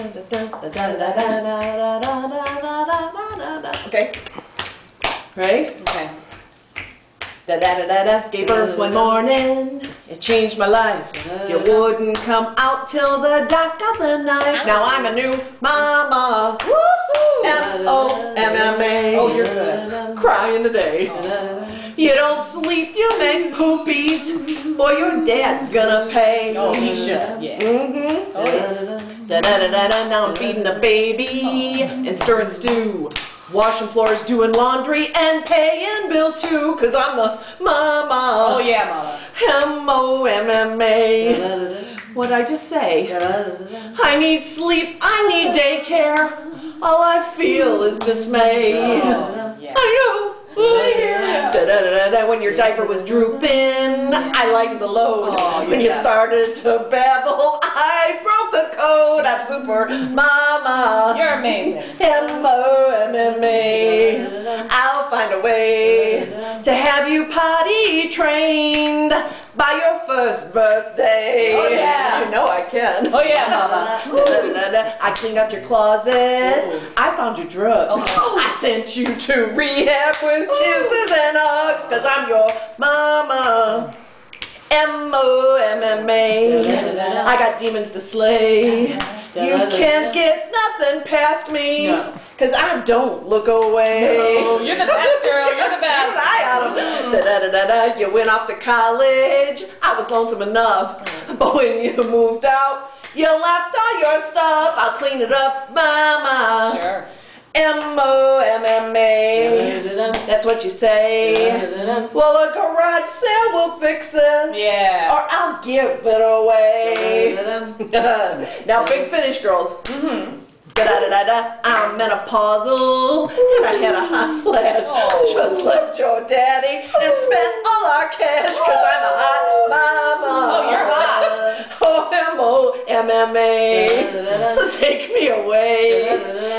Okay. Ready? Okay. Da da da da da. Gave birth one morning. It changed my life. You wouldn't come out till the dark of the night. Now I'm a new mama. Woohoo! MOMMA. Oh, you're good. Crying today. You don't sleep, you make poopies. Boy, your dad's gonna pay. Oh, he should. Yeah. Mm-hmm. Oh, yeah. Da da da da da. Now I'm feeding the baby and stirring stew. Washing floors, doing laundry, and paying bills too, cause I'm the mama. Oh yeah, mama. MOMMA. What'd I just say? I need sleep, I need daycare. All I feel is dismay. Oh, yeah. I know, I hear. Da, da, da, da, da. When your diaper was drooping, I lightened the load. Oh, yeah. When you started to babble, I broke the code. I'm super mama. You're amazing. MOMMA. I'll find a way to have you potty trained by your first birthday. Oh yeah. You know I can. Oh yeah, mama. Da, da, da, da. I cleaned out your closet. Ooh. I found your drugs. Oh. I sent you to rehab with kisses and hugs, cause I'm your mama. MOMMA. I got demons to slay. You can't get nothing past me. No. Cause I don't look away. No, you're the best girl, you're the best. I am. Da, da, da, da, da. You went off to college. I was lonesome enough. But when you moved out, you left all your stuff. I'll clean it up, mama. Sure. MOMMA. That's what you say. Well, a garage sale will fix us. Yeah. Or I'll give it away. Now, Big Finish girls. Mm-hmm. Da-da-da-da-da. I'm menopausal and I had a hot flash. Oh. Just left your daddy and spent all our cash because I'm a hot mama. Oh, you're hot. Oh, MOMMA. So take me away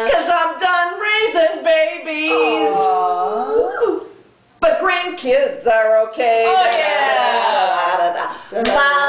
because I'm done raising babies. Aww. But grandkids are okay. Oh, yeah. Da-da-da-da-da.